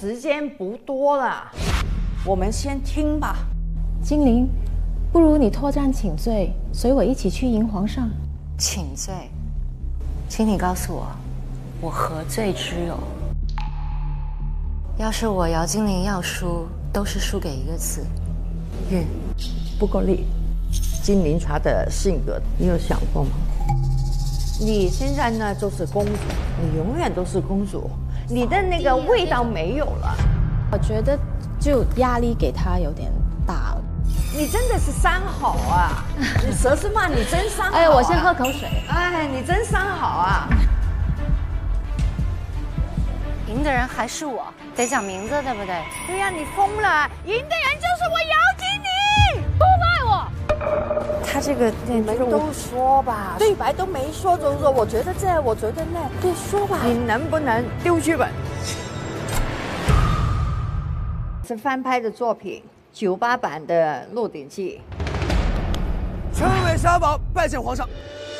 时间不多了，我们先听吧。金陵，不如你脱战请罪，随我一起去迎皇上。请罪，请你告诉我，我何罪之有？要是我姚金陵要输，都是输给一个字，运。不够力。金陵她的性格，你有想过吗？ 你现在呢，就是公主，你永远都是公主，你的那个味道没有了。我觉得就压力给她有点大了。你真的是伤好啊！你佘诗曼，你真伤好、啊。哎，我先喝口水。哎，你真伤好啊！赢的人还是我，得讲名字，对不对？对呀、啊，你疯了！赢的人就是我姚金宁，都赖我。 他这个你们都说吧，对白都没说，就说我觉得这，我觉得那，就说吧。你能不能丢剧本？是翻拍的作品，98版的《鹿鼎记》。陈伟杀宝拜见皇上。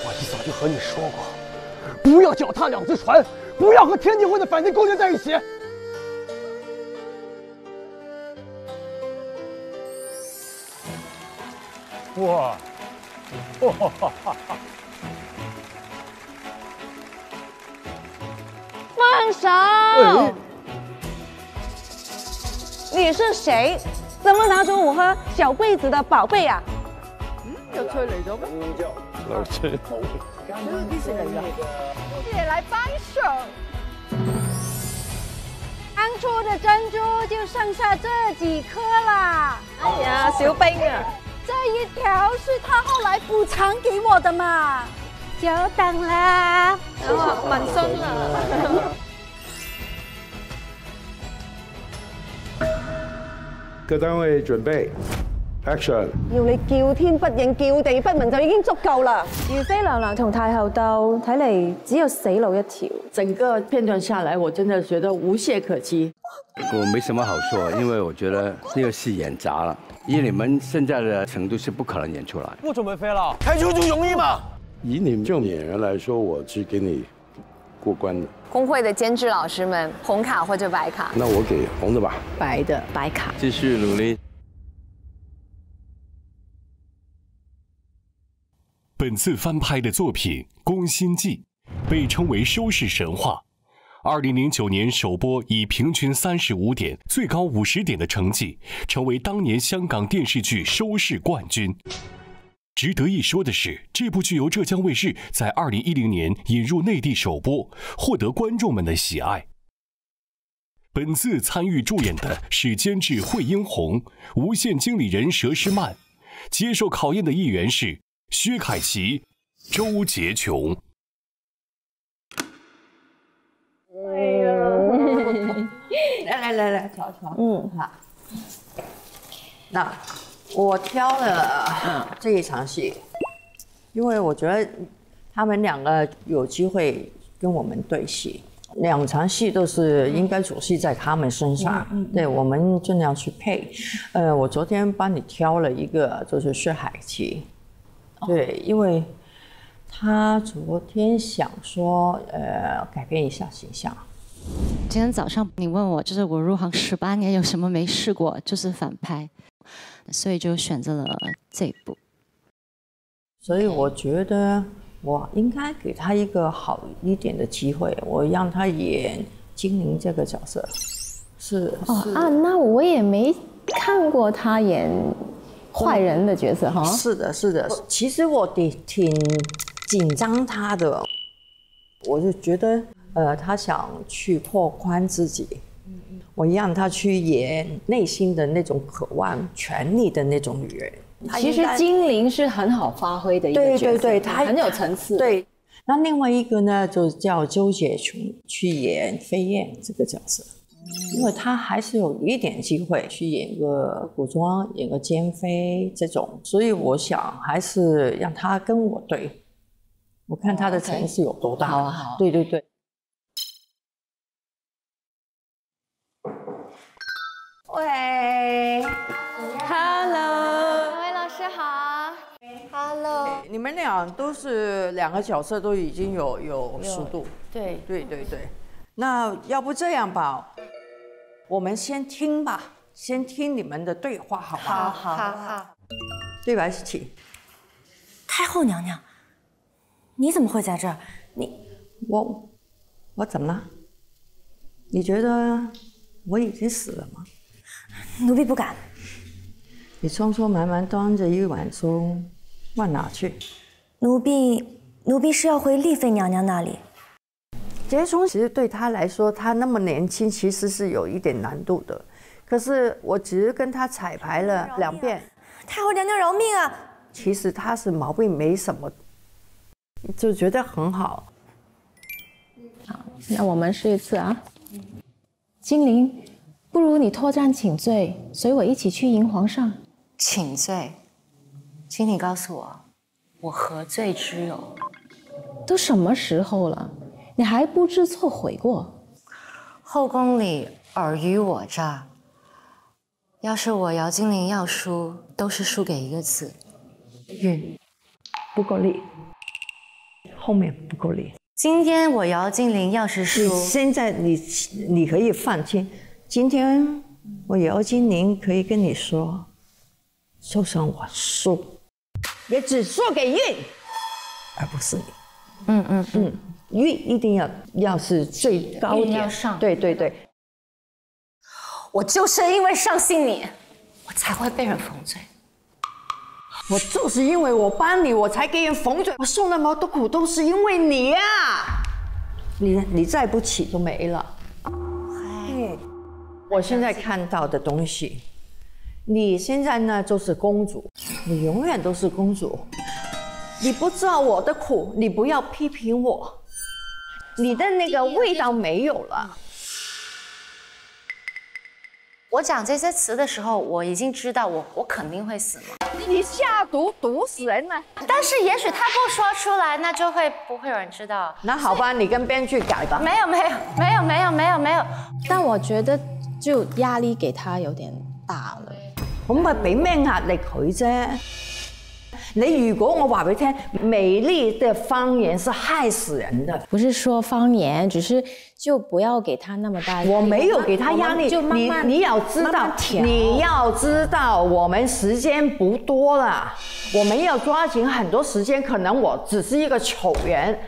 我一早就和你说过，不要脚踏两只船，不要和天地会的反对勾结在一起。 哇！哇哈哈！放手！哎、你是谁？怎么拿走我和小桂子的宝贝啊？又出嚟咗咩？又出嚟！呢啲嚟嘅，你哋嚟幫手。当初的珍珠就剩下这几颗啦。哎呀，小兵啊！ 这一条是他后来补偿给我的嘛，久等啦，满松了。各单位准备 ，action！ 要你叫天不應，叫地不聞就已經足夠啦。如妃娘娘同太后鬥，睇嚟只有死路一條。整個片段下來，我真的覺得無懈可擊。我沒什麼好說，因為我覺得那個戲演砸了。 以你们现在的程度是不可能演出来。我准备飞了，开出就容易吗？以你们这种演员来说，我是给你过关的。工会的监制老师们，红卡或者白卡？那我给红的吧。白的，白卡。继续努力。本次翻拍的作品《宫心计》被称为收视神话。 2009年首播，以平均35点、最高50点的成绩，成为当年香港电视剧收视冠军。值得一说的是，这部剧由浙江卫视在2010年引入内地首播，获得观众们的喜爱。本次参与助演的是监制惠英红、无线经理人佘诗曼，接受考验的议员是薛凯琪、周洁琼。 来来来，瞧瞧，嗯，好。那我挑了这一场戏，因为我觉得他们两个有机会跟我们对戏，两场戏都是应该主戏在他们身上，对我们尽量去配。我昨天帮你挑了一个，就是薛凯琪，对，因为他昨天想说，改变一下形象。 今天早上你问我，就是我入行18年有什么没试过，就是反拍，所以就选择了这一部。所以我觉得我应该给他一个好一点的机会，我让他演金陵这个角色。那我也没看过他演坏人的角色哈。是的，是的。其实我挺紧张他的，我就觉得。 他想去拓宽自己，我让他去演内心的那种渴望权力的那种女人。其实金陵是很好发挥的一个角色，对对对，她很有层次。对，那另外一个呢，就叫周洁琼去演飞燕这个角色，因为她还是有一点机会去演个古装，演个奸妃这种，所以我想还是让她跟我对，我看她的层次有多大。好啊，好。对对对。 喂 ，Hello， 两位老师好 ，Hello， 你们俩都是两个角色都已经有熟度，对对对对，那要不这样吧，我们先听吧，先听你们的对话，好吧？好。对白是请。太后娘娘，你怎么会在这儿？我怎么了？你觉得我已经死了吗？奴婢不敢。你匆匆忙忙端着一碗粥往哪去？奴婢是要回丽妃娘娘那里。 接送其实对他来说，他那么年轻，其实是有一点难度的。可是我只是跟他彩排了两遍，太后娘娘饶命啊！其实他是毛病没什么，就觉得很好。好，那我们试一次啊。金陵，不如你脱簪请罪，随我一起去迎皇上。请罪，请你告诉我，我何罪之有？都什么时候了？ 你还不知错悔过？后宫里尔虞我诈，要是我姚金玲要输，都是输给一个字，运，不够力，后面不够力。今天我姚金玲要是输，现在你可以放心，今天我姚金玲可以跟你说，就算我输，也只输给运，而不是你。嗯。 运一定要是最高点，要上对，我就是因为相信你，我才会被人缝罪。我就是因为我帮你，我才给人缝罪。我受那么多苦都是因为你呀、啊！你再不起就没了。哎，我现在看到的东西，你现在呢就是公主，你永远都是公主。你不知道我的苦，你不要批评我。 你的那个味道没有了。我讲这些词的时候，我已经知道我肯定会死了。你下毒毒死人了，但是也许他不说出来，那就会不会有人知道。那好吧，你跟编剧改吧。没有。但我觉得就压力给他有点大了。咁咪俾咩壓力佢啫？你如果我話俾你聽，美麗的方言是害死人的。不是说方言，只是就不要给他那么大压力。我没有给他压力，你要知道，你要知道，我们时间不多了，我们要抓紧很多时间。可能我只是一个丑人，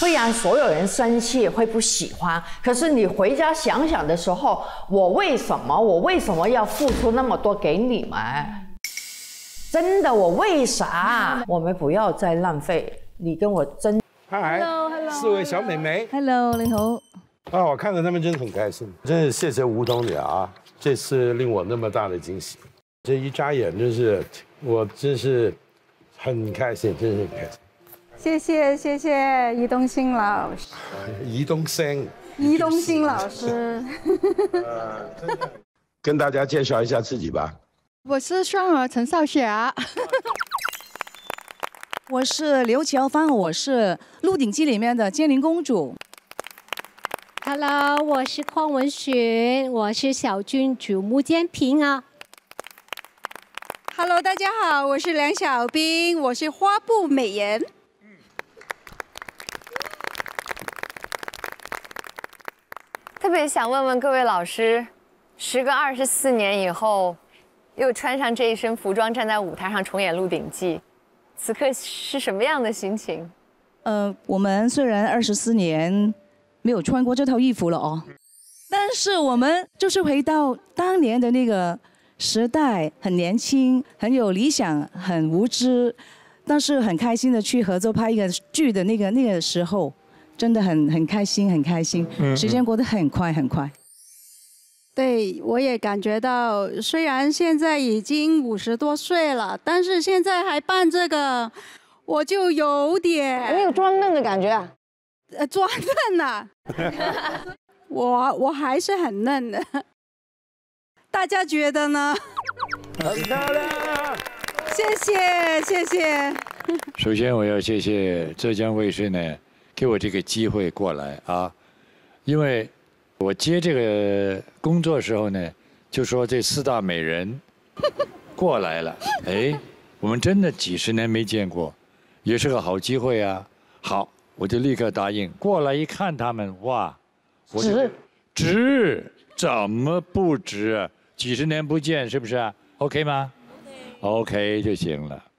会让所有人生气，会不喜欢。可是你回家想想的时候，我为什么要付出那么多给你们？ 真的，我为啥？我们不要再浪费。你跟我争。Hello， 四位小美眉。Hello， 你好。啊，我看到他们真的很开心，真是谢谢吴总理啊！这次令我那么大的惊喜，这一眨眼真是，我真是很开心，真是很开心。谢谢易东星老师。易东星老师。跟大家介绍一下自己吧。 我是双儿陈少雪啊，我是刘乔芳，我是《鹿鼎记》里面的建宁公主。Hello， 我是匡文珣，我是小郡主穆建平啊。Hello， 大家好，我是梁小冰，我是花布美颜。特别想问问各位老师，时隔24年以后。 又穿上这一身服装，站在舞台上重演《鹿鼎记》，此刻是什么样的心情？我们虽然24年没有穿过这套衣服了哦，但是我们就是回到当年的那个时代，很年轻，很有理想，很无知，但是很开心的去合作拍一个剧的那个时候，真的很开心，很开心，时间过得很快。 对，我也感觉到，虽然现在已经50多岁了，但是现在还办这个，我就有点没有装嫩的感觉啊。装嫩呐、啊，我还是很嫩的。大家觉得呢？很漂亮。谢谢。首先我要谢谢浙江卫视呢，给我这个机会过来啊，因为。 我接这个工作的时候呢，就说这4大美人过来了，哎，我们真的几十年没见过，也是个好机会啊。好，我就立刻答应。过来一看他们，哇，值，怎么不值？几十年不见，是不是 ？OK 吗 ？OK 就行了。